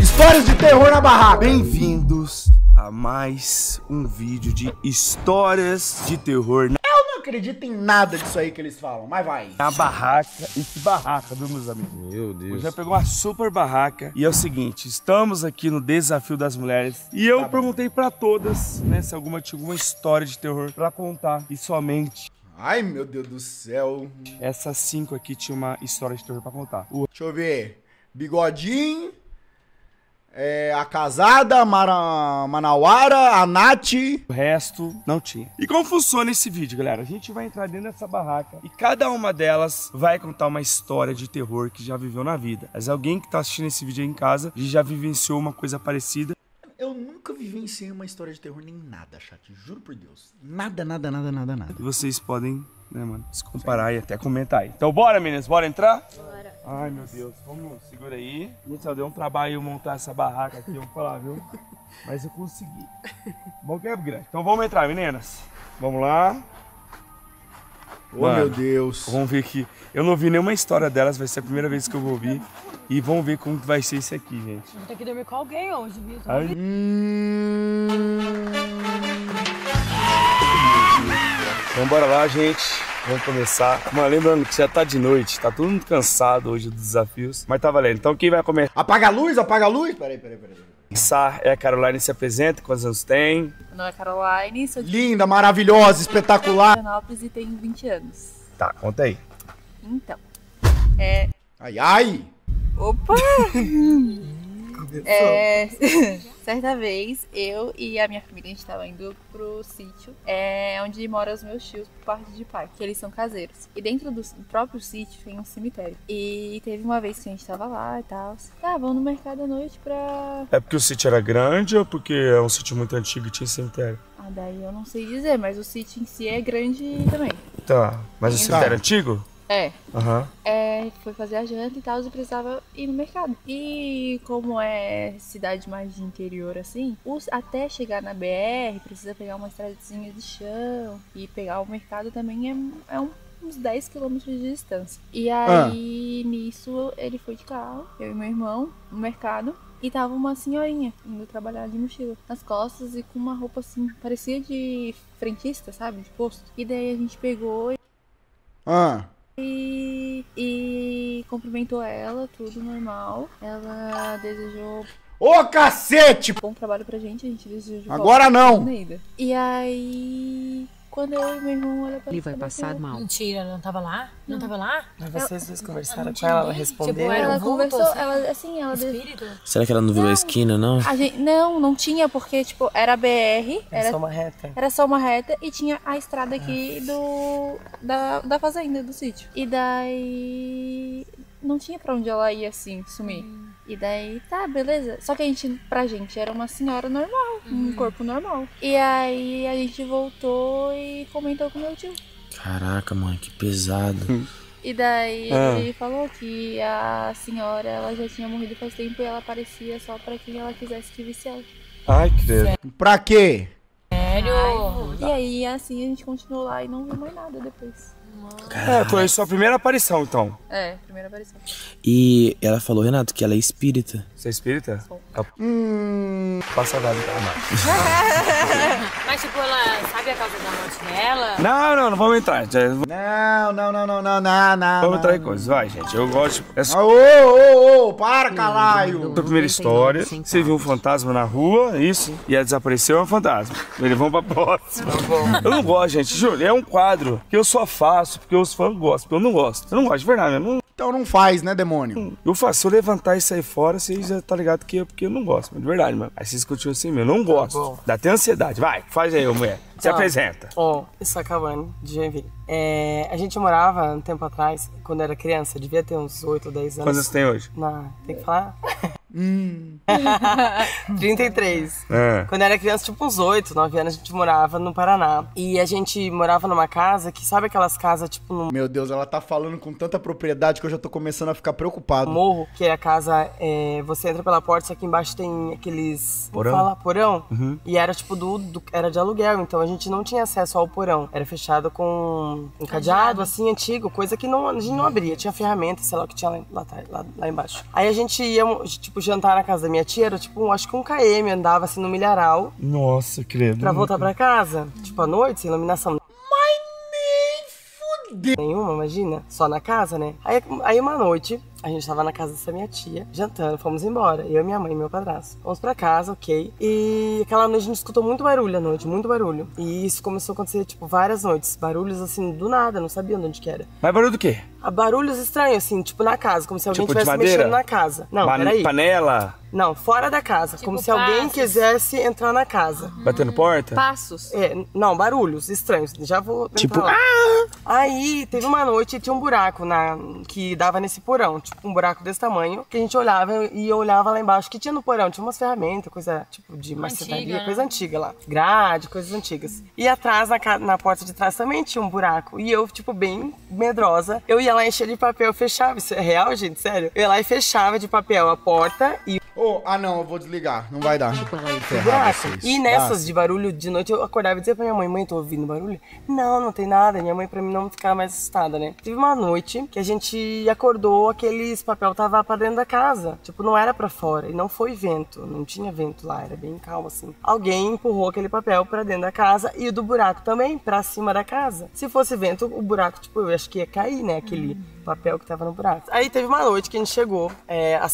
Histórias de terror na barraca. Bem-vindos a mais um vídeo de histórias de terror. Eu não acredito em nada disso aí que eles falam, mas vai. Na barraca, e que barraca, viu, meus amigos? Meu Deus. Eu já pegou uma super barraca. E é o seguinte, estamos aqui no Desafio das Mulheres. E eu perguntei pra todas, né, se alguma tinha alguma história de terror pra contar. E somente... ai, meu Deus do céu. Essas 5 aqui tinha uma história de terror pra contar. Deixa eu ver. Bigodinho, a Casada, Manauara, a Nath. O resto não tinha. E como funciona esse vídeo, galera? A gente vai entrar dentro dessa barraca e cada uma delas vai contar uma história de terror que já viveu na vida. Mas alguém que tá assistindo esse vídeo aí em casa e já vivenciou uma coisa parecida. Eu nunca vivenciei uma história de terror nem nada, chat. Juro por Deus. Nada, nada, nada, nada, nada. E vocês podem, né, mano, se comparar e até comentar aí. Então bora, meninas, bora entrar? Bora. Ai, meu Deus. Vamos, segura aí. Gente, só deu um trabalho montar essa barraca aqui, eu vou falar, viu? Mas eu consegui. Bom que é grande. Então vamos entrar, meninas. Vamos lá. Ô, mano, meu Deus. Vamos ver aqui. Eu não vi nenhuma história delas, vai ser a primeira vez que eu vou ouvir. E vamos ver como que vai ser isso aqui, gente. A gente tem que dormir com alguém hoje, viu? Ai. Então bora lá, gente. Vamos começar. Mas lembrando que já tá de noite, tá todo mundo cansado hoje dos desafios. Mas tá valendo. Então quem vai começar? Apaga a luz, apaga a luz. Peraí. Começar é a Caroline, se apresenta, quantos anos tem? Meu nome é Caroline, sou de... linda, maravilhosa, espetacular. Anópolis e tenho 20 anos. Tá, conta aí. Então, ai, ai! Opa! Certa vez, eu e a minha família, a gente tava indo pro sítio, onde moram os meus tios por parte de pai, que eles são caseiros. E dentro do próprio sítio tem um cemitério. E teve uma vez que a gente tava lá e tal. Tá, vamos no mercado à noite pra... É porque o sítio era grande ou porque é um sítio muito antigo e tinha cemitério? Ah, daí eu não sei dizer, mas o sítio em si é grande também. Tá, mas o cemitério é antigo? É. Uhum. Foi fazer a janta e tal, e precisava ir no mercado. E como é cidade mais de interior assim, até chegar na BR precisa pegar uma estradinha de chão. E pegar o mercado também é uns 10 km de distância. E aí nisso ele foi de carro, eu e meu irmão, no mercado. E tava uma senhorinha indo trabalhar de mochila nas costas e com uma roupa assim, parecia de frentista, sabe? De posto. E daí a gente pegou e... E cumprimentou ela, tudo normal. Ela desejou... ô, cacete! Bom trabalho pra gente, a gente desejou... agora não! E aí... quando eu e meu irmão olha pra... ele vai passar mal. Mentira, não tava lá? Não tava lá? Mas vocês dois conversaram com ela, ela respondeu? Tipo, ela conversou, ela, assim, ela... espírito? Será que ela não virou a esquina, não? A gente, não tinha, porque, tipo, era BR... Era só uma reta. Era só uma reta e tinha a estrada aqui da fazenda, do sítio. E daí... não tinha pra onde ela ia, assim, sumir. E daí, tá, beleza. Só que pra gente, era uma senhora normal, um corpo normal. E aí, a gente voltou e comentou com meu tio. Caraca, mãe, que pesado. E daí, ele falou que a senhora, ela já tinha morrido faz tempo e ela aparecia só pra quem ela quisesse que visse ela. Ai, que Deus. Pra quê? Sério? E aí, assim, a gente continuou lá e não viu mais nada depois. Foi a sua primeira aparição, então. Primeira aparição. E ela falou, Renato, que ela é espírita. Você é espírita? Sou. Passa nada pra lá. Mas, tipo, ela sabe a causa da morte dela? Não vamos entrar. Não. Vamos entrar em coisas, vai, gente. Eu gosto... Ô, para, caralho! Sua primeira história, você viu um fantasma na rua, isso, e ela desapareceu, é um fantasma. Eles vão pra próxima. Eu não gosto, gente, juro, é um quadro que eu só faço porque os fãs gostam, porque eu não gosto. Eu não gosto, de verdade. Eu não... então não faz, né, demônio? Eu faço. Se eu levantar e sair fora, vocês já tá ligado que é porque eu não gosto, mas de verdade, mano. Aí vocês continuam assim mesmo. Eu não gosto. Dá até ansiedade. Vai, faz aí, mulher. Se apresenta. Ó, eu sou a Kailani, de Genilson. A gente morava, um tempo atrás, quando era criança. Devia ter uns 8 ou 10 anos. Quantos tem hoje? Não, tem que falar? 33. É. Quando eu era criança, tipo uns 8, 9 anos, a gente morava no Paraná. E a gente morava numa casa que, sabe aquelas casas, tipo... No... Meu Deus, ela tá falando com tanta propriedade que eu já tô começando a ficar preocupado. Morro, que é a casa, você entra pela porta, só que embaixo tem aqueles... Porão? Fala, porão. Uhum. E era tipo era de aluguel, então a gente não tinha acesso ao porão. Era fechado com um cadeado, assim, antigo, coisa que não, a gente não abria. Tinha ferramenta, sei lá o que tinha lá embaixo. Aí a gente ia, tipo, jantar na casa da minha tia, era tipo, acho que um km, andava assim no milharal. Nossa, credo. Pra voltar pra casa, tipo, à noite, sem iluminação. Mas nem fudeu. Nenhuma, imagina. Só na casa, né? Aí uma noite, a gente tava na casa dessa minha tia, jantando, fomos embora. Eu, minha mãe e meu padrasto. Fomos pra casa, ok. E aquela noite a gente escutou muito barulho à noite, muito barulho. E isso começou a acontecer, tipo, várias noites. Barulhos, assim, do nada, não sabia onde que era. Mas barulho do quê? Barulhos estranhos, assim, tipo, na casa. Como se alguém estivesse mexendo na casa. Não, peraí. Panela? Não, fora da casa. Tipo, como se alguém quisesse entrar na casa. Batendo porta? Passos. Não, barulhos estranhos. Já vou tentar lá. Aí, teve uma noite e tinha um buraco que dava nesse porão. Tipo, um buraco desse tamanho, que a gente olhava e olhava lá embaixo, que tinha no porão, tinha umas ferramentas, coisa tipo de marcenaria, coisa antiga lá, grade, coisas antigas. E atrás, na porta de trás também tinha um buraco, e eu, tipo, bem medrosa, eu ia lá encher de papel, fechava, isso é real, gente, sério? Eu ia lá e fechava de papel a porta e... não, eu vou desligar, não vai dar. E nessas de barulho de noite, eu acordava e dizia pra minha mãe, tô ouvindo barulho? Não, não tem nada, minha mãe pra mim não ficar mais assustada, né? Teve uma noite que a gente acordou, esse papel tava pra dentro da casa, tipo, não era pra fora, e não foi vento, não tinha vento lá, era bem calmo assim. Alguém empurrou aquele papel pra dentro da casa e o do buraco também, pra cima da casa. Se fosse vento, o buraco, tipo, eu acho que ia cair, né, aquele papel que tava no buraco. Aí teve uma noite que a gente chegou,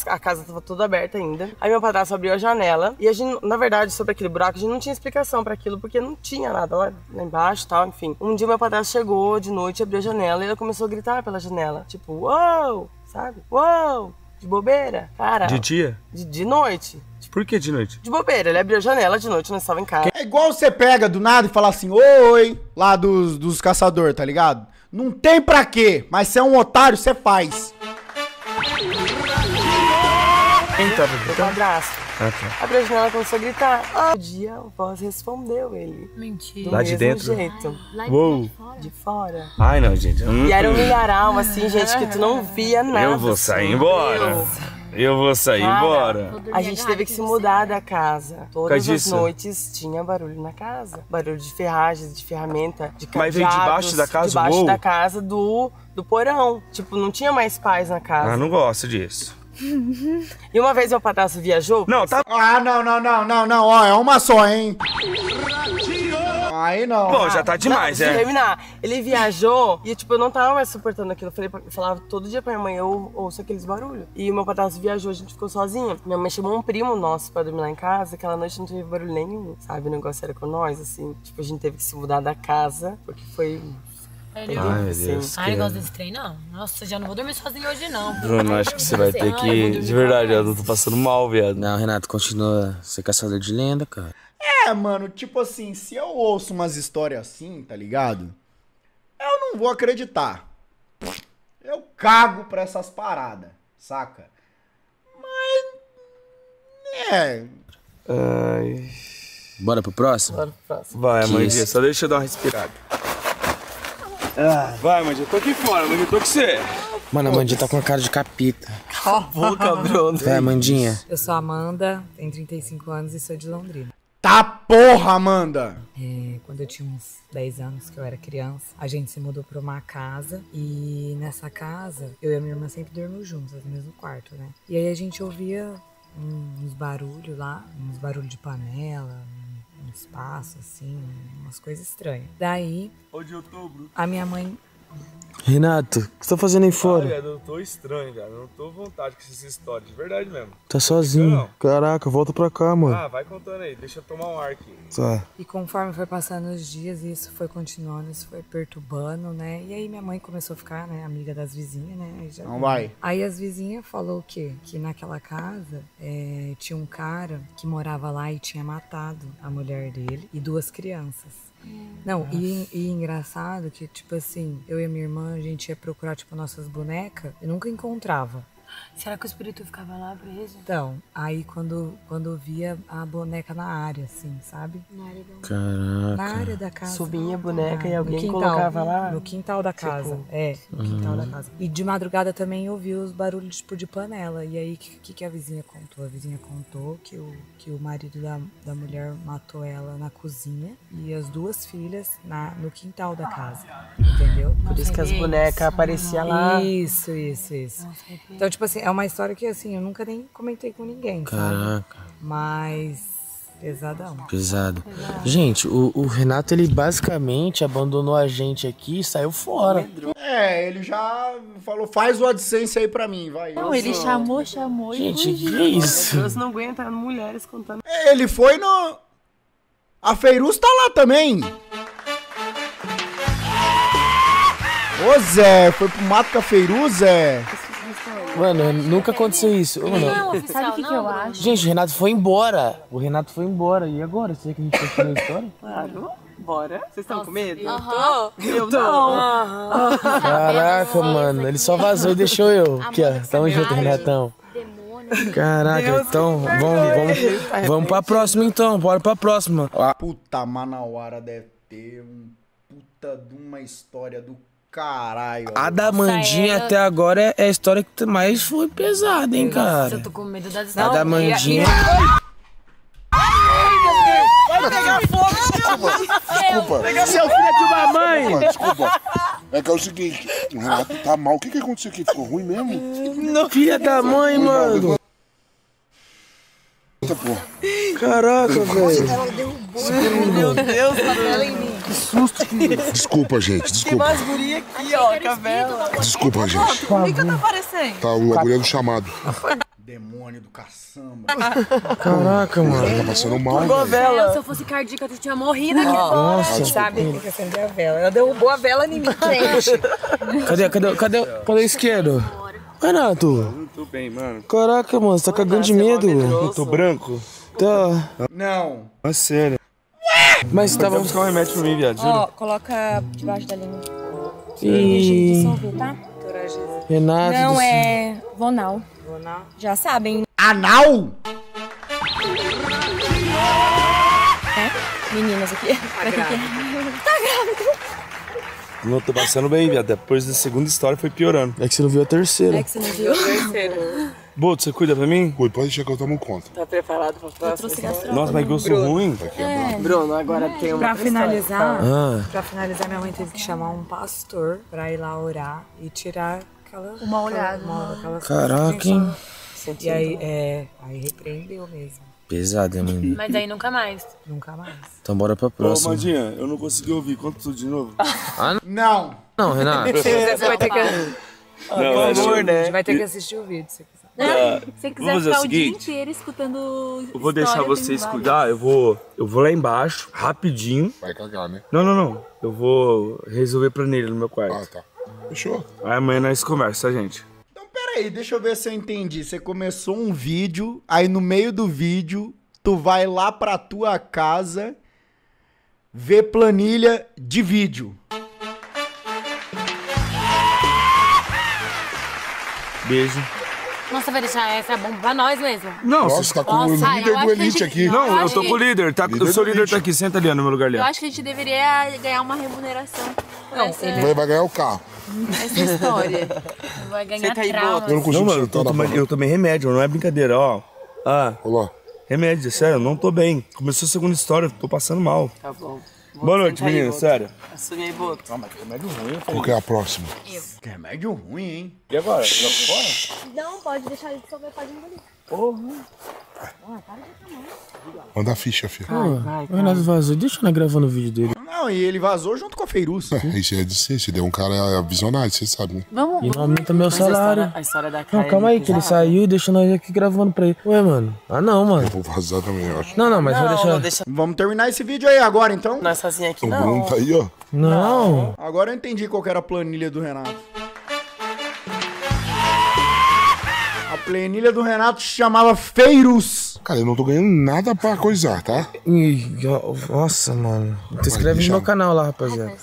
a casa tava toda aberta ainda, aí meu padrasto abriu a janela, e a gente, na verdade, sobre aquele buraco, a gente não tinha explicação pra aquilo, porque não tinha nada lá embaixo e tal, enfim. Um dia meu padrasto chegou de noite, abriu a janela, e ele começou a gritar pela janela, tipo, uou! Sabe? Uou! De bobeira, cara. De dia? De noite. Por que de noite? De bobeira, ele abriu a janela de noite, não estava em casa. É igual você pega do nada e fala assim, oi, lá dos caçadores, tá ligado? Não tem pra quê, mas se é um otário, você faz. Quem tava gritando? Meu padrasto. Ah, tá. Abriu a janela e começou a gritar. Um dia, a voz respondeu ele. Mentira. Lá de dentro? Do mesmo jeito. Ai, uou. De fora. Ai, não, gente. E era um milharal, assim, gente, que tu não via nada. Eu vou sair embora. Eu vou sair embora. A gente teve que se mudar da casa. Todas as noites tinha barulho na casa. Barulho de ferragens, de ferramenta, de cadeados. Mas veio debaixo da casa? Debaixo da casa do porão. Tipo, não tinha mais paz na casa. Ah, não gosto disso. E uma vez meu padrasto viajou... Não, tá... Não, ó, é uma só, hein? Aí não. Bom, já tá demais, né? Terminar. Ele viajou e, tipo, eu não tava mais suportando aquilo. Eu falava todo dia pra minha mãe, eu ouço aqueles barulhos. E o meu padrasto viajou, a gente ficou sozinha. Minha mãe chamou um primo nosso pra dormir lá em casa. Aquela noite não teve barulho nenhum, sabe? O negócio era com nós, assim. Tipo, a gente teve que se mudar da casa, porque foi... Ai, eu gosto desse trem, não. Nossa, já não vou dormir sozinho hoje, não. Bruno, acho que você vai ter que... De verdade, eu tô passando mal, viado. Não, Renato, continua ser caçador de lenda, cara. É, mano, tipo assim, se eu ouço umas histórias assim, tá ligado? Eu não vou acreditar. Eu cago pra essas paradas, saca? Mas... Ai... Bora pro próximo? Bora pro próximo. Vai, Amandinha, só deixa eu dar uma respirada. Ah. Vai, Amandinha, eu tô aqui fora, mas eu tô com você. Mano, a Amandinha tá com a cara de capita. Cala a boca, Bruno. Vai, Amandinha. Eu sou a Amanda, tenho 35 anos e sou de Londrina. Tá porra, Amanda! Quando eu tinha uns 10 anos, que eu era criança, a gente se mudou pra uma casa. E nessa casa, eu e a minha irmã sempre dormimos juntas, no mesmo quarto, né? E aí a gente ouvia uns barulhos lá, uns barulhos de panela... Um espaço, assim, umas coisas estranhas. Daí, a minha mãe... Renato, o que você tá fazendo aí fora? Cara, eu tô estranho, cara. Eu não tô à vontade com essa história, de verdade mesmo. Tá sozinho. Caraca, volta pra cá, mano. Ah, vai contando aí. Deixa eu tomar um ar aqui. Tá. E conforme foi passando os dias, isso foi continuando, isso foi perturbando, né? E aí minha mãe começou a ficar, né, amiga das vizinhas, né? Aí já... Não vai. Aí as vizinhas falou o quê? Que naquela casa tinha um cara que morava lá e tinha matado a mulher dele e 2 crianças. Não, e engraçado que, tipo assim, eu e a minha irmã, a gente ia procurar, tipo, nossas bonecas e nunca encontrava. Será que o espírito ficava lá preso? Então, aí quando eu via a boneca na área, assim, sabe? Na área da... Caraca. Na área da casa. Subia a boneca e alguém colocava lá? No quintal da casa, tipo... é. No quintal da casa. E de madrugada também eu vi os barulhos, tipo, de panela. E aí, o que a vizinha contou? A vizinha contou que o marido da mulher matou ela na cozinha e as duas filhas no quintal da casa, entendeu? Por isso que as bonecas apareciam lá. Isso. Então, tipo assim, é uma história que, assim, eu nunca nem comentei com ninguém, sabe? Caraca. Mas... pesadão. Pesado. Gente, o Renato, ele basicamente abandonou a gente aqui e saiu fora. É, ele já falou, faz o AdSense aí pra mim, vai. Não, ele chamou. Gente, e que isso? Deus não aguenta mulheres contando. Ele foi no... A Feiruz tá lá também. Ô, Zé, foi pro mato com a Feiruz, Zé? Mano, nunca aconteceu isso. Não, sabe o que eu acho? Gente, o Renato foi embora. E agora? Será que a gente continua a história? Claro. Bora. Vocês estão com medo? Eu tô. Caraca, mano. Ele só vazou e deixou eu. Aqui, ó. Tamo junto, Renatão. Caraca, Deus, então vamos pra próxima, então. Bora pra próxima. Puta, Manauara deve ter um puta de uma história do... Caralho. A da Mandinha até agora é a história que mais foi pesada, hein, cara? Nossa, eu tô com medo da história. A da Mandinha... Vai pegar fogo! Desculpa. Pegar seu filho de uma mãe! Desculpa. É que é o seguinte, o Renato tá mal. O que aconteceu aqui? Ficou ruim mesmo? Filha da mãe, mano. Caraca, velho. Ela derrubou. Meu Deus, ela em mim. Que susto que... Desculpa, gente, desculpa. Tem mais guria aqui, ó, cavela. Desculpa, gente. Por que tá aparecendo? Tá uma guria do chamado. Demônio do caçamba. Caraca, mano. Tá passando mal, velho. Se eu fosse cardíaca, eu tinha morrido aqui. Nossa, sabe? Tem que acender a vela. Ela derrubou a vela em mim. Cadê o isqueiro? Renato. Não tô bem, mano. Caraca, mano, você tá cagando de medo. Eu tô branco? Tá. Não. É sério. Mas você tava buscar um remédio pra mim, viado. Ó, coloca debaixo da língua. E... dissolver, tá? Renato. Não, é Vonal. Vonal. Já sabem. Anal? É? Meninas aqui. Tá grávida. Não, tô passando bem, viado. Depois da segunda história foi piorando. É que você não viu a terceira. Boto, você cuida pra mim? Cuida, pode deixar que eu tomo conta. Tá preparado pra falar? Nossa, mas gosto ruim. É. Bruno, agora tem uma pra finalizar, minha mãe teve que chamar um pastor pra ir lá orar e tirar uma olhada. Caraca, hein? E aí, aí repreendeu mesmo. Pesado, hein, mano? Mas aí nunca mais. Nunca mais. Então bora pra próxima. Ô, Mandinha, eu não consegui ouvir. Conta tudo de novo. Não! Não, Renato. Você vai ter que... A gente vai ter que assistir o vídeo, se quiser. Se quiser ficar o dia inteiro escutando... Eu vou deixar vocês cuidar, eu vou lá embaixo, rapidinho. Vai cagar, né? Não. Eu vou resolver planilha no meu quarto. Ah, tá. Fechou? Aí amanhã nós conversa, gente. Então, peraí, deixa eu ver se eu entendi. Você começou um vídeo, aí no meio do vídeo, tu vai lá pra tua casa ver planilha de vídeo. Beijo. Nossa, vai deixar essa bomba pra nós mesmo. Não, nossa, tá com o líder do Elite aqui. Não, eu tô com o líder. O seu líder tá aqui. Senta ali no meu lugar ali. Eu acho que a gente deveria ganhar uma remuneração. Não, ele vai ganhar o carro. Essa história. Vai ganhar trauma. Eu não consigo soltar na mão. Eu tomei remédio, não é brincadeira, ó. Olá. Remédio, sério, não tô bem. Começou a segunda história, tô passando mal. Tá bom. Boa noite, menino, sério. Assume aí, Boto. Não, mas que remédio ruim. Qual que é a próxima? Que remédio ruim, hein? E agora? Não, pode deixar ele dissolver, pode engolir. Porra. Para de tomar. Manda a ficha, filho. O Renato vazou, deixa eu gravando o vídeo dele. Não, e ele vazou junto com a Feiruz. Isso é de ser, se der um cara visionário, você sabe, né? Vamos. E não aumenta meu salário. A história da Kailani. Não, calma aí, que ele saiu e deixou nós aqui gravando pra ele. Ué, mano. Ah, não, mano. Eu vou vazar também, eu acho. Não, mas vou deixar. Vamos terminar esse vídeo aí agora, então. Nós sozinhos aqui, não. O Bruno tá aí, ó. Não. Agora eu entendi qual que era a planilha do Renato. A planilha do Renato se chamava Feiruz. Cara, eu não tô ganhando nada pra coisar, tá? Nossa, mano. Te inscreve no meu canal lá, rapaziada.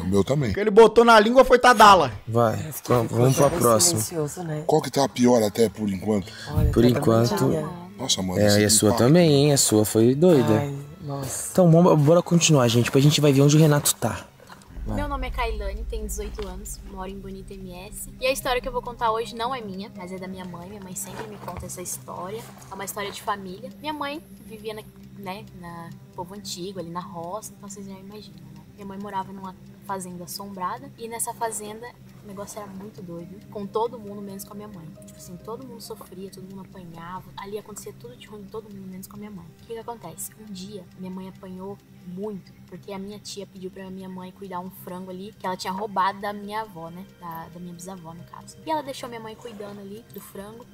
O meu também. O que ele botou na língua foi Tadala. Vai, vamos pra próxima. Né? Qual que tá a pior até por enquanto? Olha, por enquanto... Nossa, mano. É, e a sua também, hein? A sua foi doida. Ai, nossa. Então, bora continuar, gente. Pra gente vai ver onde o Renato tá. Vai. Meu nome é Kailani, tenho 18 anos, moro em Bonito, MS. E a história que eu vou contar hoje não é minha, mas é da minha mãe. Minha mãe sempre me conta essa história. É uma história de família. Minha mãe vivia na povo antigo, ali na roça, então vocês já imaginam, né? Minha mãe morava numa fazenda assombrada e nessa fazenda o negócio era muito doido, com todo mundo, menos com a minha mãe. Tipo assim, todo mundo sofria, todo mundo apanhava, ali acontecia tudo de ruim, todo mundo, menos com a minha mãe. O que acontece? Um dia, minha mãe apanhou muito, porque a minha tia pediu pra minha mãe cuidar um frango ali, que ela tinha roubado da minha avó, né, da minha bisavó, no caso. E ela deixou minha mãe cuidando ali do frango,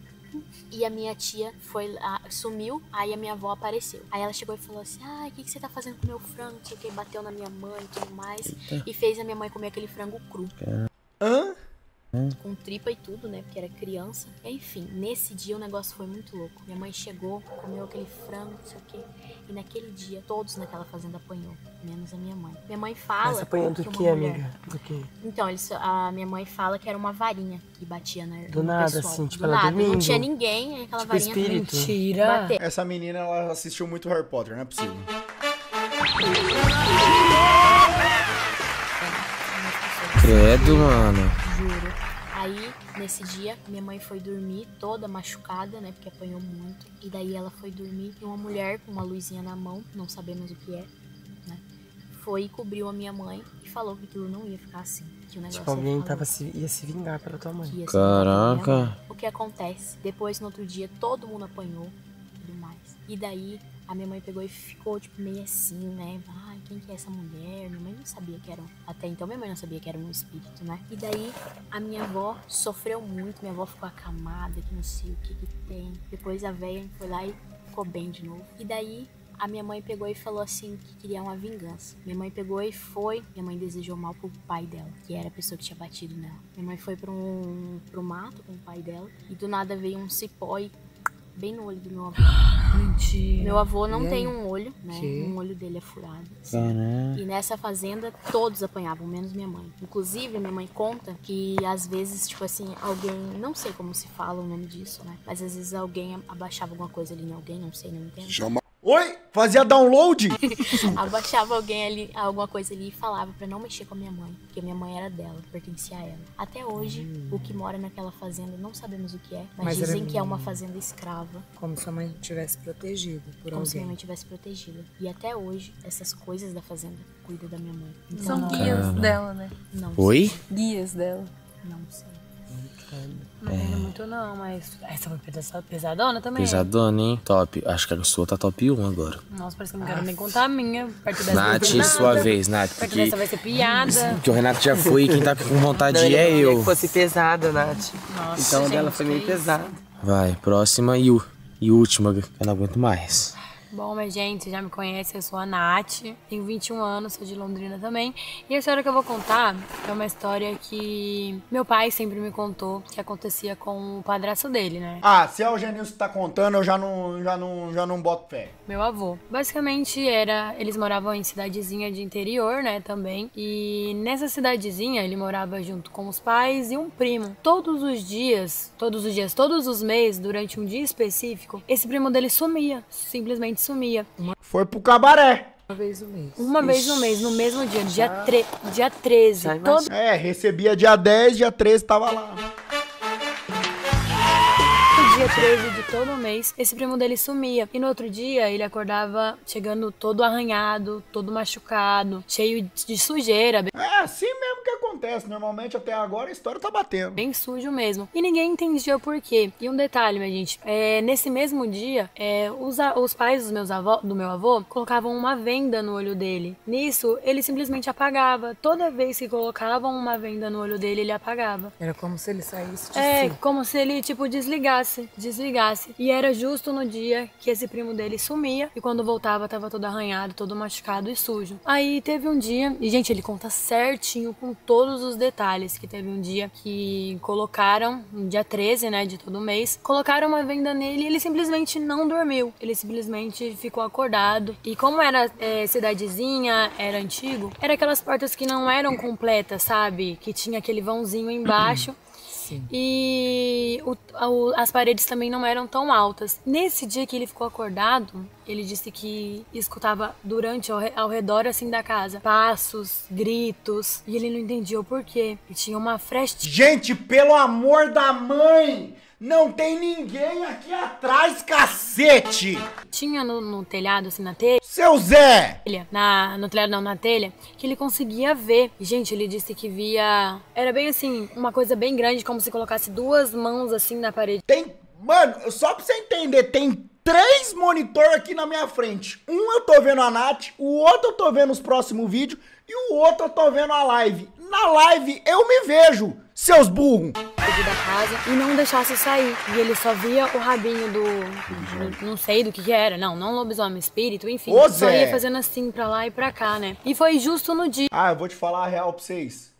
e a minha tia foi lá, sumiu, aí a minha avó apareceu. Aí ela chegou e falou assim, ah, o que que você tá fazendo com o meu frango? Que bateu na minha mãe e tudo mais, e fez a minha mãe comer aquele frango cru. Hã? Com tripa e tudo, né? Porque era criança. Enfim, nesse dia o negócio foi muito louco. Minha mãe chegou, comeu aquele frango, não sei o quê. E naquele dia, todos naquela fazenda apanhou, menos a minha mãe. Minha mãe fala... Mas apanhou do que, amiga? Do que? Então, a minha mãe fala que era uma varinha que batia na... Do nada, assim, tipo, do nada, não tinha ninguém, aquela tipo varinha... Espírito. Mentira! Bateu. Essa menina, ela assistiu muito Harry Potter, não é possível. Credo, mano. Juro. Aí, nesse dia, minha mãe foi dormir toda machucada, né? Porque apanhou muito. E daí ela foi dormir e uma mulher com uma luzinha na mão, não sabemos o que é, né? Foi e cobriu a minha mãe e falou que aquilo não ia ficar assim. Que o negócio tipo, alguém ia se vingar pela tua mãe. Caraca. O que acontece? Depois, no outro dia, todo mundo apanhou e tudo mais. E daí... A minha mãe pegou e ficou, tipo, meio assim, né? Ai, quem que é essa mulher? Minha mãe não sabia que era... Até então, minha mãe não sabia que era um espírito, né? E daí, a minha avó sofreu muito. Minha avó ficou acamada, que não sei o que que tem. Depois, a velha foi lá e ficou bem de novo. E daí... A minha mãe pegou e falou assim que queria uma vingança. Minha mãe pegou e foi. Minha mãe desejou mal pro pai dela, que era a pessoa que tinha batido nela. Minha mãe foi pro mato com o pai dela. E do nada veio um cipó e... Bem no olho do meu avô. Mentira. Meu avô não tem um olho, né? Um olho dele é furado. Assim. E nessa fazenda, todos apanhavam, menos minha mãe. Inclusive, minha mãe conta que às vezes, tipo assim, alguém... Não sei como se fala o nome disso, né? Mas às vezes alguém abaixava alguma coisa ali em alguém, não sei, não entendo. Oi? Fazia download? Abaixava alguém ali, alguma coisa ali e falava pra não mexer com a minha mãe, porque minha mãe era dela, pertencia a ela. Até hoje, o que mora naquela fazenda, não sabemos o que é, mas dizem que é uma fazenda escrava. Como se a mãe tivesse protegida por alguém. Como se minha mãe tivesse protegida. E até hoje, essas coisas da fazenda cuidam da minha mãe. Então, são guias dela, né? Não. Oi? Guias dela. Não sei. Não lembro muito não, mas essa foi pesadona também. Pesadona, hein? Top. Acho que a sua tá top 1 agora. Nossa, parece que eu não quero nem contar a minha. Nath, sua vez, Nath. Porque dessa vai ser piada. Porque o Renato já foi e quem tá com vontade não, é eu. Que fosse pesada, Nath. Nossa, então gente, dela foi meio pesada. Vai, próxima e última, que eu não aguento mais. Bom, minha gente, você já me conhece, eu sou a Nath, tenho 21 anos, sou de Londrina também. E a história que eu vou contar é uma história que meu pai sempre me contou que acontecia com o padrasto dele, né? Ah, se é o Genilson que tá contando, eu já não boto pé. Meu avô. Basicamente eles moravam em cidadezinha de interior, né, também. E nessa cidadezinha ele morava junto com os pais e um primo. Todos os dias, todos os meses, durante um dia específico, esse primo dele sumia, simplesmente sumia. Foi pro cabaré. Uma vez no mês. Uma vez no mês, no mesmo dia, dia 13. Todo... É, recebia dia 10, dia 13 tava lá. Dia 13 de todo mês, esse primo dele sumia. E no outro dia, ele acordava chegando todo arranhado, todo machucado, cheio de sujeira. É assim mesmo que acontece. Normalmente, até agora, a história tá batendo. Bem sujo mesmo. E ninguém entendia o porquê. E um detalhe, minha gente. Nesse mesmo dia, os pais do meu avô colocavam uma venda no olho dele. Nisso, ele simplesmente apagava. Toda vez que colocavam uma venda no olho dele, ele apagava. Era como se ele saísse de si. Como se ele, tipo, desligasse. desligasse. E era justo no dia que esse primo dele sumia, e quando voltava tava todo arranhado, todo machucado e sujo. Aí teve um dia, e gente, ele conta certinho com todos os detalhes, que teve um dia que colocaram, no dia 13, né, de todo mês, colocaram uma venda nele e ele simplesmente não dormiu. Ele simplesmente ficou acordado. E como era cidadezinha, era antigo, era aquelas portas que não eram completas, sabe? Que tinha aquele vãozinho embaixo. Sim. E as paredes também não eram tão altas. Nesse dia que ele ficou acordado, ele disse que escutava durante, ao redor assim da casa, passos, gritos, e ele não entendia o porquê. E tinha uma frestinha. Gente, pelo amor da mãe! Não tem ninguém aqui atrás, cacete! Tinha no telhado, assim, na telha... Seu Zé! No telhado não, na telha, que ele conseguia ver. Gente, ele disse que via... Era bem assim, uma coisa bem grande, como se colocasse duas mãos, assim, na parede. Tem... Mano, só pra você entender, tem 3 monitores aqui na minha frente. Um eu tô vendo a Nath, o outro eu tô vendo os próximos vídeos, e o outro eu tô vendo a live. Na live eu me vejo, seus burros! Da casa e não deixasse sair. E ele só via o rabinho do não sei do que era, não lobisomem, espírito, enfim. Ô, só ia fazendo assim pra lá e pra cá, né? E foi justo no dia. Ah, eu vou te falar a real pra vocês.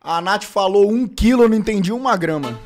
A Nath falou 1 quilo, eu não entendi 1 grama.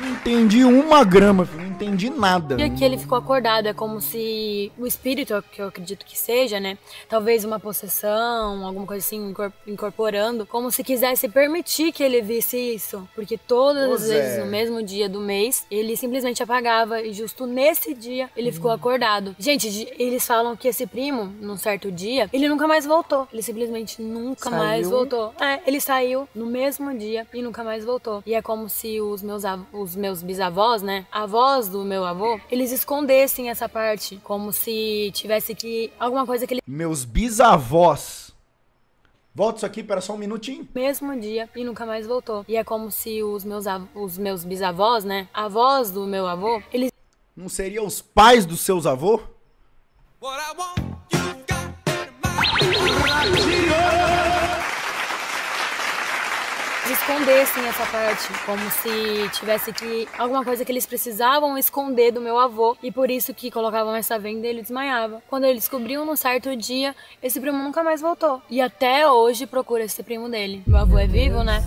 Não entendi 1 grama, filho. Entendi nada. E que ele ficou acordado, é como se o espírito, que eu acredito que seja, né, talvez uma possessão, alguma coisa assim, incorporando, como se quisesse permitir que ele visse isso, porque todas as vezes no mesmo dia do mês, ele simplesmente apagava, e justo nesse dia ele ficou acordado. Gente, eles falam que esse primo, num certo dia, ele nunca mais voltou, ele simplesmente nunca mais voltou. É, ele saiu no mesmo dia e nunca mais voltou. E é como se os meus bisavós, né, avós do meu avô, eles escondessem essa parte, como se tivesse que alguma coisa que ele... Meus bisavós. Volta isso aqui, pera só um minutinho. Mesmo dia e nunca mais voltou. E é como se os meus bisavós, né, avós do meu avô, eles... Não seriam os pais dos seus avôs? Escondessem essa parte, como se tivesse que alguma coisa que eles precisavam esconder do meu avô, e por isso que colocavam essa venda e ele desmaiava. Quando ele descobriu num certo dia, esse primo nunca mais voltou. E até hoje procura esse primo dele. Meu avô é vivo, né?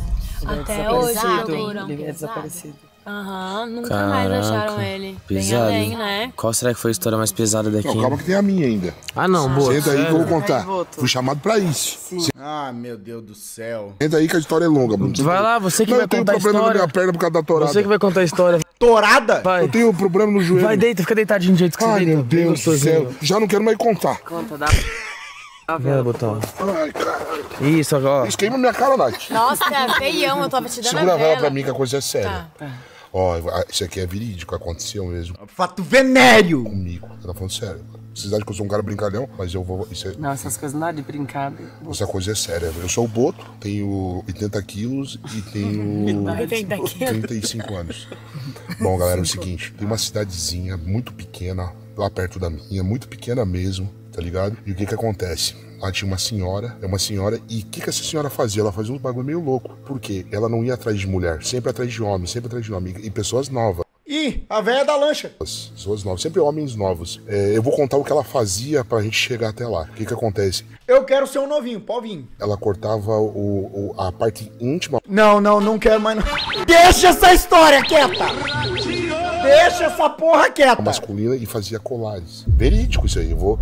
Até hoje procuram. Ele é desaparecido. Aham, nunca mais acharam ele. Pesado. Bem além, né? Qual será que foi a história mais pesada daqui? Não, calma que tem a minha ainda. Ah, não, boa. Senta aí que eu vou contar. Fui chamado pra isso. Sim. Ah, meu Deus do céu. Senta aí que a história é longa, Bruno. Vai lá, você que vai contar a história. Eu tenho problema na minha perna por causa da torada. Você que vai contar a história. Torada? Vai. Eu tenho problema no joelho. Vai, deita, fica deitadinho do jeito que você deita. Ai, meu Deus do céu. Já não quero mais contar. Conta, dá... Vela, Botão. Ai, caralho. Isso, ó. Isso queima minha cara, Nath. Nossa, feião, eu tava te dando. Segura a vela pra mim que a coisa é séria. Tá. Ó, isso aqui é verídico, aconteceu mesmo. Fato venéreo! Comigo, você tá falando sério. Vocês acham que eu sou um cara brincalhão, mas eu vou... Isso é... Não, essas coisas nada de brincar. Essa coisa é séria. Eu sou o Boto, tenho 80 quilos e tenho 35 anos. Bom, galera, é o seguinte. Tem uma cidadezinha muito pequena, lá perto da minha, muito pequena mesmo. Tá ligado? E o que que acontece? Lá tinha uma senhora, e o que que essa senhora fazia? Ela fazia uns bagulho meio louco, porque ela não ia atrás de mulher, sempre atrás de homem, e pessoas novas. Ih, a velha da lancha! Pessoas novas, sempre homens novos. É, eu vou contar o que ela fazia pra gente chegar até lá. O que que acontece? Eu quero ser um novinho, povinho. Ela cortava a parte íntima. Não quero mais não. Deixa essa história quieta! Deixa essa porra quieta! Masculina, e fazia colares. Verídico isso aí, eu vou...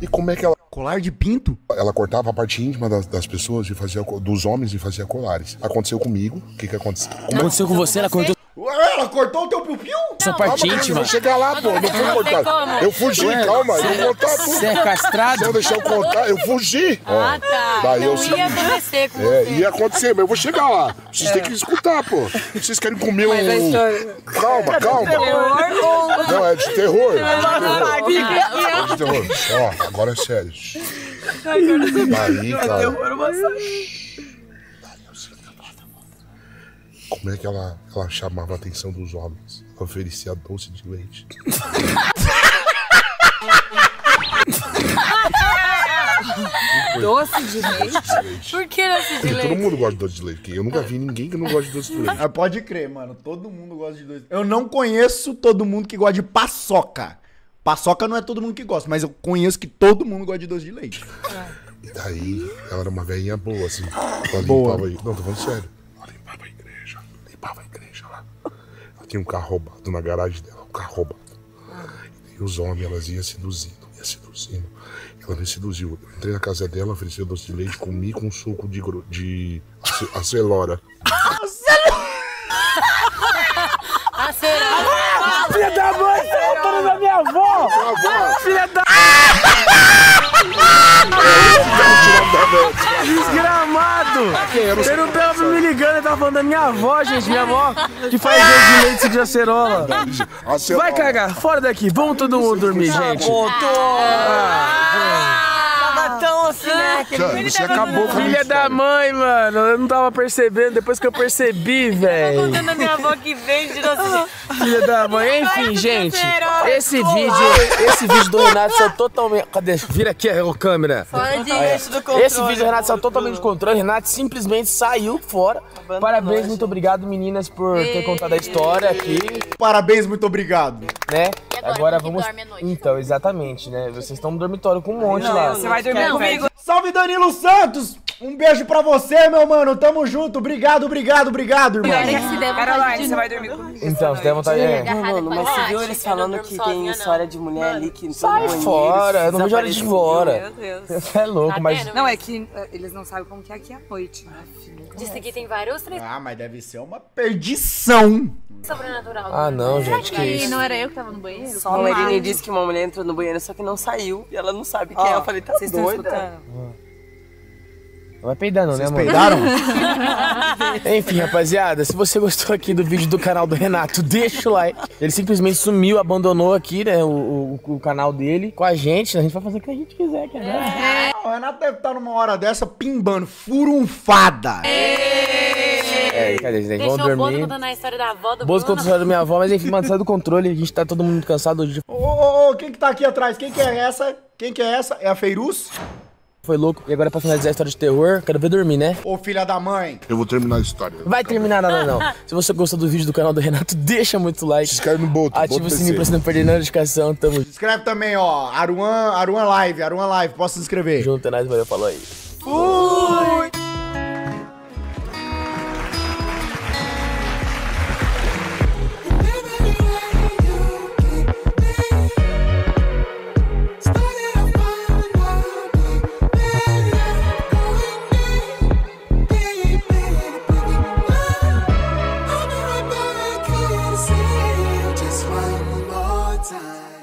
E como é que ela... Colar de pinto? Ela cortava a parte íntima das pessoas e fazia... Dos homens, e fazia colares. Aconteceu comigo. O que que aconteceu? Aconteceu com você? Ela cortou... Ela cortou o teu piu-piu? Essa parte íntima? Eu vou chegar lá, pô. Não fui cortado. Eu fugi, calma. Eu vou contar tudo. Você é castrado? Se eu deixar eu contar, eu fugi. Ah, tá. Daí eu ia acontecer com você. Ia acontecer, mas eu vou chegar lá. Vocês têm que escutar, pô. Vocês querem comer um... Calma. Não, é de terror. É de terror. Ó, agora é sério. Daí, cara... Como é que ela chamava a atenção dos homens? Ela oferecia doce de leite. Doce de leite? Por que doce de leite? Todo mundo gosta de doce de leite. Eu nunca vi ninguém que não gosta de doce de leite. Ah, pode crer, mano. Todo mundo gosta de doce de leite. Eu não conheço todo mundo que gosta de paçoca. Paçoca não é todo mundo que gosta, mas eu conheço que todo mundo gosta de doce de leite. E daí, ela era uma velhinha boa, assim. Ela boa. Limpava aí. Não, tô falando sério. Ela limpava a igreja. Limpava a igreja lá. Ela tinha um carro roubado na garagem dela. Um carro roubado. E daí os homens, elas iam seduzindo. Ela me seduziu. Eu entrei na casa dela, ofereci doce de leite, comi com um suco de acelora. Acelora! Filha da mãe, soltando da minha avó! Filha da... Desgramado! Ele não tava me ligando, ele tava falando da minha avó, gente. Minha avó que faz doce de leite de acerola. Vai cagar, fora daqui. Vamos todo mundo dormir, gente. Tava tão assim, né? Você acabou com a filha da mãe, mano. Eu não tava percebendo, depois que eu percebi, velho. Eu tô contando a minha avó que vende doce de... Filha da mãe. Enfim, gente. Esse vídeo do Renato saiu totalmente... Cadê? Vira aqui a câmera. Esse vídeo do Renato saiu totalmente de controle. Renato simplesmente saiu fora. Parabéns, muito obrigado, meninas, por ter contado a história aqui. Parabéns, muito obrigado. Né? Agora vamos... Então, exatamente, né? Vocês estão no dormitório com um monte lá. Você vai dormir comigo. Salve, Danilo Santos! Um beijo pra você, meu mano. Tamo junto. Obrigado, obrigado, obrigado, irmão. Caroline, você vai dormir comigo. Então, você deve vontade de... Mano, mas você viu eles falando que tem história de mulher ali que... Sai fora. Eu não vejo hora de ir embora. Meu Deus. Você é louco, mas... Não, é que eles não sabem como que é aqui à noite, né, filho? Disse que tem vários... Ah, mas deve ser uma perdição. Sobrenatural. Ah, não, gente, que isso? Não era eu que tava no banheiro? Só a Marine disse que uma mulher entrou no banheiro, só que não saiu. E ela não sabe quem é. Eu falei, tá doida? Vai peidando, né, mano? Vocês peidaram? Enfim, rapaziada, se você gostou aqui do vídeo do canal do Renato, deixa o like. Ele simplesmente sumiu, abandonou aqui, né, o canal dele com a gente vai fazer o que a gente quiser, quer ver? O Renato deve estar numa hora dessa pimbando, furunfada. Cadê isso aí? Vamos dormir. Deixou o Boto contando a história da avó do Boto. Boto contando a história da minha avó, mas enfim, mano, sai do controle, a gente tá todo mundo cansado hoje. Ô, quem que tá aqui atrás? Quem que é essa? Quem que é essa? É a Feiruz? Foi louco. E agora pra finalizar a história de terror, quero ver dormir, né? Ô, filha da mãe. Eu vou terminar a história. Vai terminar nada, não. Se você gostou do vídeo do canal do Renato, deixa muito like. Se inscreve no Boto. Ativa o sininho pra você não perder nenhuma notificação. Tamo junto. Se inscreve também, ó. Aruan Live. Posso se inscrever. Junto, é nóis. Valeu, falou aí. Fui! Time.